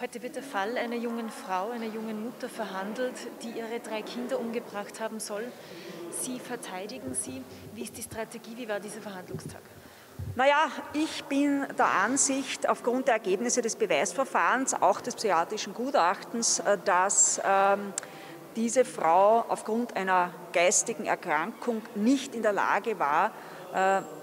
Heute wird der Fall einer jungen Frau, einer jungen Mutter verhandelt, die ihre 3 Kinder umgebracht haben soll. Sie verteidigen sie. Wie ist die Strategie? Wie war dieser Verhandlungstag? Naja, ich bin der Ansicht, aufgrund der Ergebnisse des Beweisverfahrens, auch des psychiatrischen Gutachtens, dass diese Frau aufgrund einer geistigen Erkrankung nicht in der Lage war,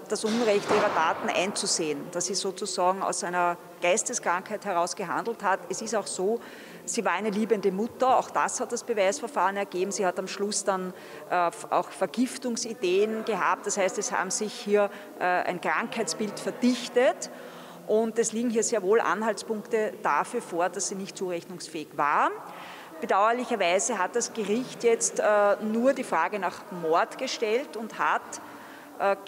das Unrecht ihrer Taten einzusehen, dass sie sozusagen aus einer Geisteskrankheit heraus gehandelt hat. Es ist auch so, sie war eine liebende Mutter, auch das hat das Beweisverfahren ergeben. Sie hat am Schluss dann auch Vergiftungsideen gehabt, das heißt, es haben sich hier ein Krankheitsbild verdichtet und es liegen hier sehr wohl Anhaltspunkte dafür vor, dass sie nicht zurechnungsfähig war. Bedauerlicherweise hat das Gericht jetzt nur die Frage nach Mord gestellt und hat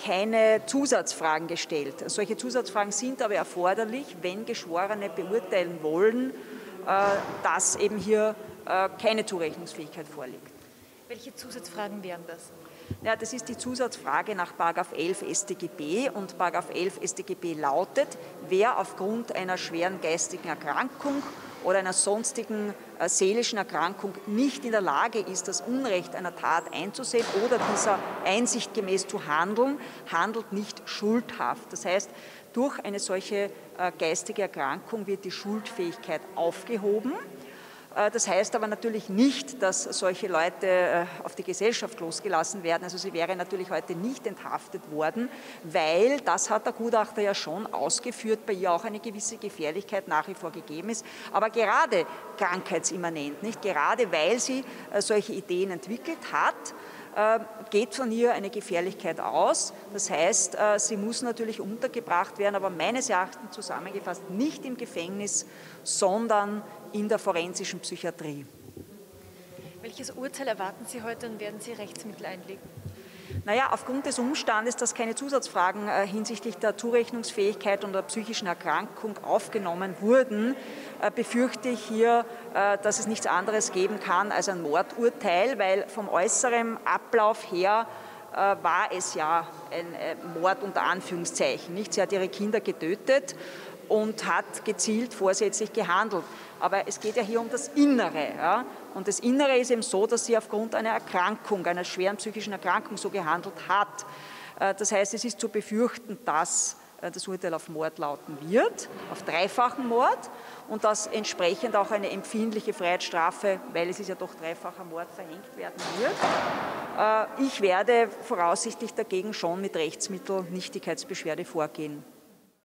keine Zusatzfragen gestellt. Solche Zusatzfragen sind aber erforderlich, wenn Geschworene beurteilen wollen, dass eben hier keine Zurechnungsfähigkeit vorliegt. Welche Zusatzfragen wären das? Ja, das ist die Zusatzfrage nach § 11 StGB und § 11 StGB lautet, wer aufgrund einer schweren geistigen Erkrankung oder einer sonstigen seelischen Erkrankung nicht in der Lage ist, das Unrecht einer Tat einzusehen oder dieser Einsicht gemäß zu handeln, handelt nicht schuldhaft. Das heißt, durch eine solche geistige Erkrankung wird die Schuldfähigkeit aufgehoben. Das heißt aber natürlich nicht, dass solche Leute auf die Gesellschaft losgelassen werden. Also sie wäre natürlich heute nicht enthaftet worden, weil, das hat der Gutachter ja schon ausgeführt, bei ihr auch eine gewisse Gefährlichkeit nach wie vor gegeben ist. Aber gerade krankheitsimmanent, nicht? Gerade weil sie solche Ideen entwickelt hat, geht von ihr eine Gefährlichkeit aus. Das heißt, sie muss natürlich untergebracht werden, aber meines Erachtens zusammengefasst nicht im Gefängnis, sondern in der forensischen Psychiatrie. Welches Urteil erwarten Sie heute und werden Sie Rechtsmittel einlegen? Naja, aufgrund des Umstandes, dass keine Zusatzfragen hinsichtlich der Zurechnungsfähigkeit und der psychischen Erkrankung aufgenommen wurden, befürchte ich hier, dass es nichts anderes geben kann als ein Mordurteil, weil vom äußeren Ablauf her war es ja ein Mord unter Anführungszeichen. Nicht? Sie hat ihre Kinder getötet und hat gezielt vorsätzlich gehandelt. Aber es geht ja hier um das Innere. Ja? Und das Innere ist eben so, dass sie aufgrund einer Erkrankung, einer schweren psychischen Erkrankung so gehandelt hat. Das heißt, es ist zu befürchten, dass das Urteil auf Mord lauten wird, auf dreifachen Mord und dass entsprechend auch eine empfindliche Freiheitsstrafe, weil es ist ja doch dreifacher Mord, verhängt werden wird. Ich werde voraussichtlich dagegen schon mit Rechtsmittel Nichtigkeitsbeschwerde vorgehen.